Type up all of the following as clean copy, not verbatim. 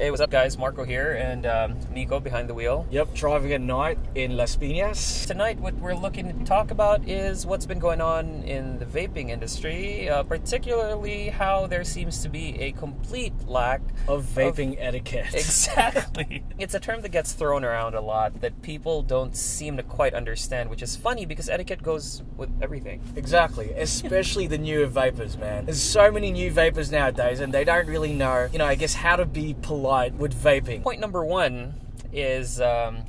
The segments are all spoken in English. Hey, what's up guys? Marco here and Nico behind the wheel. Yep, driving at night in Las Pinas. Tonight what we're looking to talk about is what's been going on in the vaping industry, particularly how there seems to be a complete lack of vaping etiquette. Exactly. It's a term that gets thrown around a lot that people don't seem to quite understand, which is funny because etiquette goes with everything. Exactly, especially the newer vapors, man. There's so many new vapors nowadays and they don't really know, you know, I guess how to be polite with vaping. Point number one is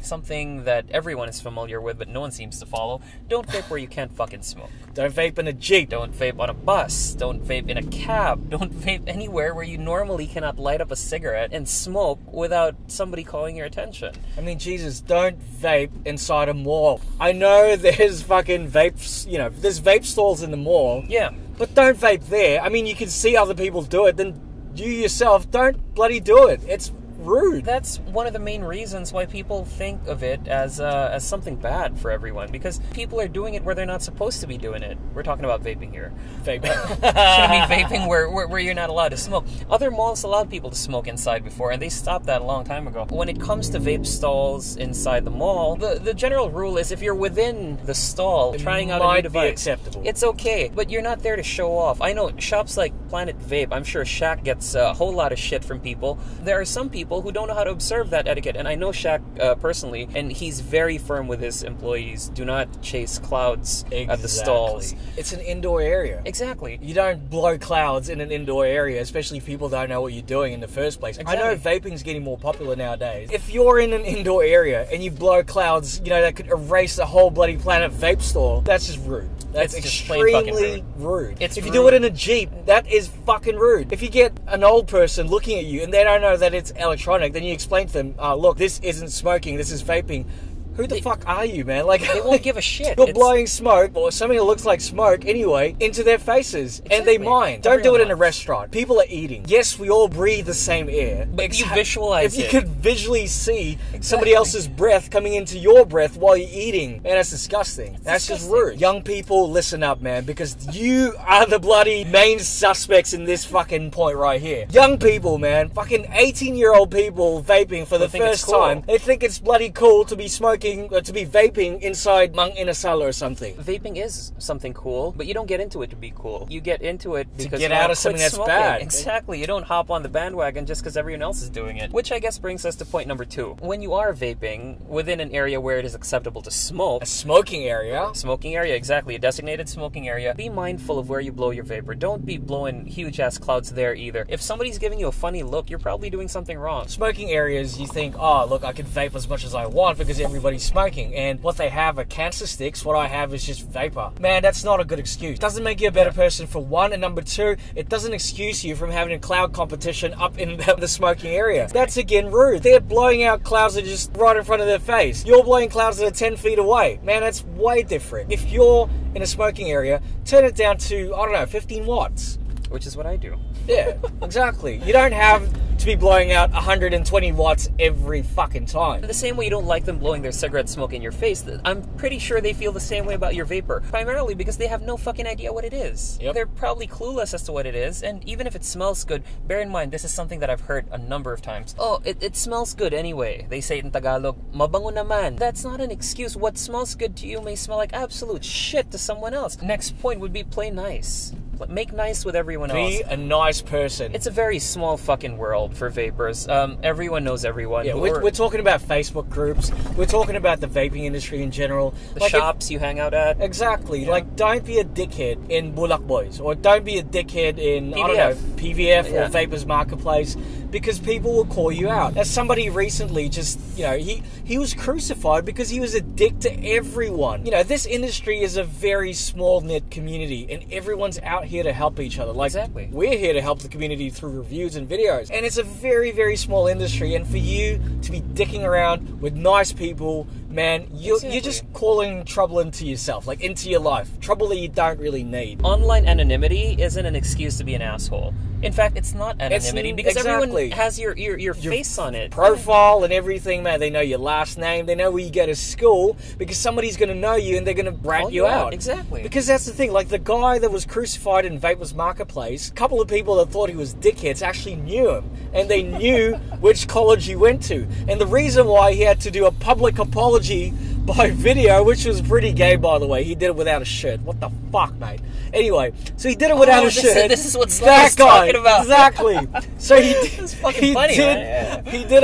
something that everyone is familiar with but no one seems to follow. Don't vape where you can't fucking smoke. Don't vape in a Jeep. Don't vape on a bus. Don't vape in a cab. Don't vape anywhere where you normally cannot light up a cigarette and smoke without somebody calling your attention. I mean, Jesus, don't vape inside a mall. I know there's fucking vapes, you know, there's vape stalls in the mall. Yeah. But don't vape there. I mean, you can see other people do it, then you yourself don't bloody do it. It's rude. That's one of the main reasons why people think of it as something bad for everyone, because people are doing it where they're not supposed to be doing it. We're talking about vaping here. Vaping. Shouldn't be vaping where you're not allowed to smoke. Other malls allowed people to smoke inside before, and they stopped that a long time ago. When it comes to vape stalls inside the mall, the general rule is if you're within the stall trying out a new device, acceptable. It's okay, but you're not there to show off. I know shops like Planet Vape, I'm sure Shaq gets a whole lot of shit from people. There are some people who don't know how to observe that etiquette, and I know Shaq personally, and he's very firm with his employees. Do not chase clouds at the stalls. It's an indoor area. Exactly. You don't blow clouds in an indoor area, especially if people don't know what you're doing in the first place. Exactly. I know vaping's getting more popular nowadays. If you're in an indoor area and you blow clouds, you know, that could erase the whole bloody Planet Vape store. That's just rude. That's extremely rude. If you do it in a Jeep, that is fucking rude. If you get an old person looking at you and they don't know that it's electronic, then you explain to them, look, this isn't smoking, this is vaping. Who the fuck are you, man? Like, they won't give a shit. You're blowing smoke, or something that looks like smoke anyway, into their faces. Exactly. And they mind. Don't do it in a restaurant. People are eating. Yes, we all breathe the same air. But if you visualize it. If you could visually see somebody else's breath coming into your breath while you're eating, man, that's disgusting. That's just rude. Young people, listen up, man, because you are the bloody main suspects in this fucking point right here. Young people, man, fucking 18-year-old people vaping for the first time. They think it's bloody cool to be smoking, to be vaping inside Mang Inasal or something. Vaping is something cool, but you don't get into it to be cool. You get into it because to get out of something that's bad. Exactly. You don't hop on the bandwagon just because everyone else is doing it. Which I guess brings us to point number two. When you are vaping within an area where it is acceptable to smoke, a smoking area. Smoking area, exactly. A designated smoking area. Be mindful of where you blow your vapor. Don't be blowing huge ass clouds there either. If somebody's giving you a funny look, you're probably doing something wrong. Smoking areas, you think, oh, look, I can vape as much as I want because everybody smoking, and what they have are cancer sticks, what I have is just vapor. Man, that's not a good excuse. It doesn't make you a better person for one, and number two, it doesn't excuse you from having a cloud competition up in the smoking area. That's again rude. They're blowing out clouds that are just right in front of their face. You're blowing clouds that are 10 feet away. Man, that's way different. If you're in a smoking area, turn it down to, I don't know, 15 watts. Which is what I do. Yeah, exactly. You don't have to be blowing out 120 watts every fucking time. The same way you don't like them blowing their cigarette smoke in your face, I'm pretty sure they feel the same way about your vapor. Primarily because they have no fucking idea what it is. Yep. They're probably clueless as to what it is, and even if it smells good, bear in mind, this is something that I've heard a number of times. Oh, it smells good anyway. They say it in Tagalog, mabango naman. That's not an excuse. What smells good to you may smell like absolute shit to someone else. Next point would be play nice. Make nice with everyone else. Be a nice person. It's a very small fucking world for vapors. Everyone knows everyone. Yeah, we're talking about Facebook groups. We're talking about the vaping industry in general. The shops you hang out at. Exactly. Yeah. Like, don't be a dickhead in Bullock Boys. Or don't be a dickhead in, PVF. I don't know, PVF or Vapors Marketplace. Because people will call you out. As somebody recently just, you know, he was crucified because he was a dick to everyone. You know, this industry is a very small-knit community, and everyone's out here to help each other. Like, exactly. We're here to help the community through reviews and videos. And it's a very, very small industry, and for you to be dicking around with nice people, man, you're just calling trouble into yourself, like into your life. Trouble that you don't really need. Online anonymity isn't an excuse to be an asshole. In fact, it's not anonymity because everyone has your face on it. Profile and everything, man. They know your last name. They know where you go to school because somebody's going to know you and they're going to brat you out. Exactly. Because that's the thing. Like the guy that was crucified in Vapors Marketplace, a couple of people that thought he was dickheads actually knew him. And they knew which college he went to. And the reason why he had to do a public apology by video, which was pretty gay, by the way. He did it without a shirt. What the fuck, mate? Anyway, so he did it without a shirt. This is what Sly's talking about. Exactly. So he did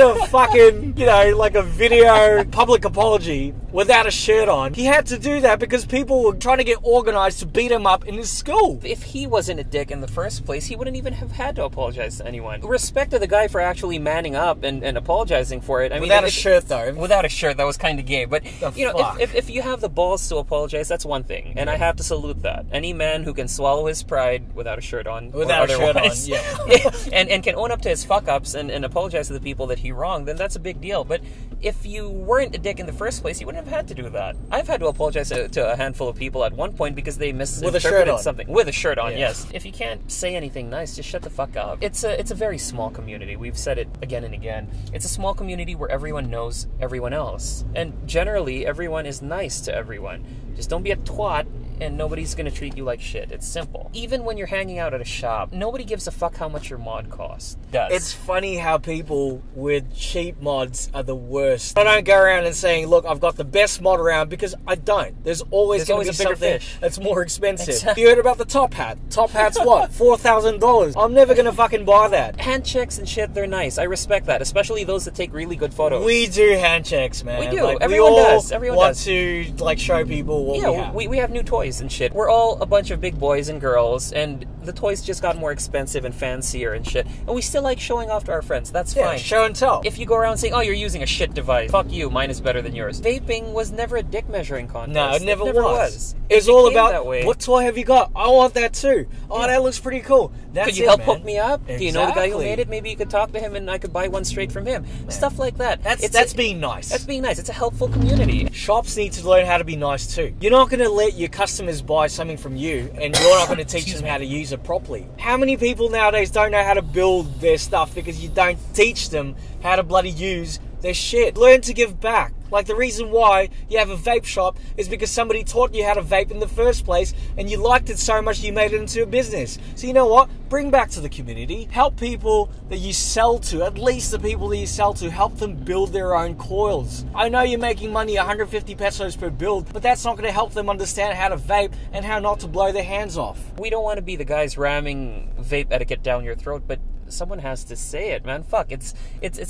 a fucking, you know, like a video public apology without a shirt on. He had to do that because people were trying to get organized to beat him up in his school. If he wasn't a dick in the first place, he wouldn't even have had to apologize to anyone. Respect to the guy for actually manning up and apologizing for it. I mean, without a shirt, though. Without a shirt, that was kind of gay, but... You know, if you have the balls to apologize, that's one thing, and I have to salute that. Any man who can swallow his pride without a shirt on, and can own up to his fuck-ups and apologize to the people that he wronged, then that's a big deal. But if you weren't a dick in the first place, you wouldn't have had to do that. I've had to apologize to a handful of people at one point because they misinterpreted something. With a shirt on, yes. If you can't say anything nice, just shut the fuck up. It's a very small community. We've said it again and again. It's a small community where everyone knows everyone else, and generally, everyone is nice to everyone. Just don't be a twat and nobody's gonna treat you like shit. It's simple. Even when you're hanging out at a shop, nobody gives a fuck how much your mod costs. It's funny how people with cheap mods are the worst. I don't go around and saying, look, I've got the best mod around, because I don't. There's always a bigger fish that's more expensive. Exactly. You heard about the top hat. Top hat's what? $4,000. I'm never gonna fucking buy that. Hand checks and shit, they're nice. I respect that, especially those that take really good photos. We do hand checks, man. We do. Like, everyone does. Everyone does. We want to like show people what we have. We have new toys and shit. We're all a bunch of big boys and girls, and the toys just got more expensive and fancier and shit, and we still like showing off to our friends. That's fine. Show and tell. If you go around saying, oh, you're using a shit device, fuck you, mine is better than yours. Vaping was never a dick measuring contest. No, it never was. It's all about, what toy have you got? I want that too. Oh, that looks pretty cool. That's Could you help hook me up? Exactly. Do you know the guy who made it? Maybe you could talk to him and I could buy one straight from him. Man. Stuff like that. That's being nice. That's being nice. It's a helpful community. Shops need to learn how to be nice too. You're not going to let your customers buy something from you and you're not going to teach them how to use it properly. How many people nowadays don't know how to build their stuff because you don't teach them how to bloody use their shit? Learn to give back. Like, the reason why you have a vape shop is because somebody taught you how to vape in the first place and you liked it so much you made it into a business. So you know what? Bring back to the community. Help people that you sell to, at least the people that you sell to, help them build their own coils. I know you're making money 150 pesos per build, but that's not going to help them understand how to vape and how not to blow their hands off. We don't want to be the guys ramming vape etiquette down your throat, but someone has to say it, man. Fuck, it's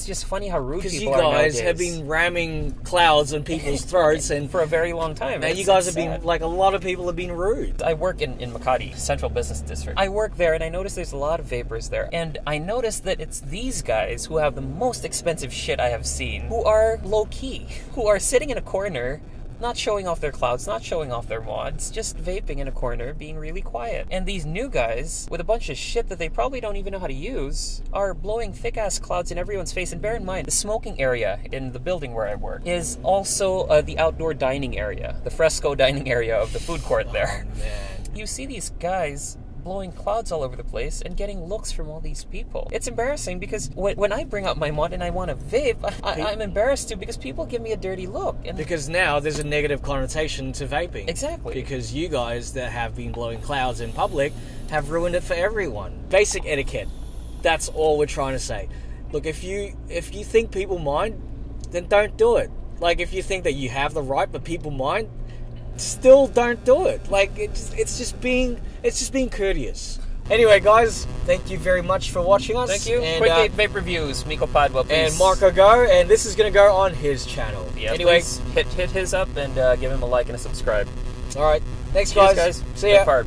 just funny how rude people are nowadays. Because you guys have been ramming clouds in people's throats and for a very long time. And you guys have been, like, a lot of people have been rude. I work in Makati, Central Business District. I work there and I notice there's a lot of vapors there. And I notice that it's these guys who have the most expensive shit I have seen, who are low-key, who are sitting in a corner, not showing off their clouds, not showing off their mods, just vaping in a corner, being really quiet. And these new guys, with a bunch of shit that they probably don't even know how to use, are blowing thick-ass clouds in everyone's face. And bear in mind, the smoking area in the building where I work is also the outdoor dining area, the fresco dining area of the food court there. Oh, man. You see these guys blowing clouds all over the place and getting looks from all these people. It's embarrassing because when I bring up my mod and I want to vape, I'm embarrassed too because people give me a dirty look. And because now there's a negative connotation to vaping. Exactly. Because you guys that have been blowing clouds in public have ruined it for everyone. Basic etiquette. That's all we're trying to say. Look, if you think people mind, then don't do it. Like, if you think that you have the right but people mind, still don't do it. Like, it's just being courteous. Anyway, guys, thank you very much for watching us. Thank you. And, Quick Vape Reviews, Miko Padua, please. And Marco Go, and this is going to go on his channel. Yeah, anyway, hit his up and give him a like and a subscribe. All right. Thanks, guys. See ya.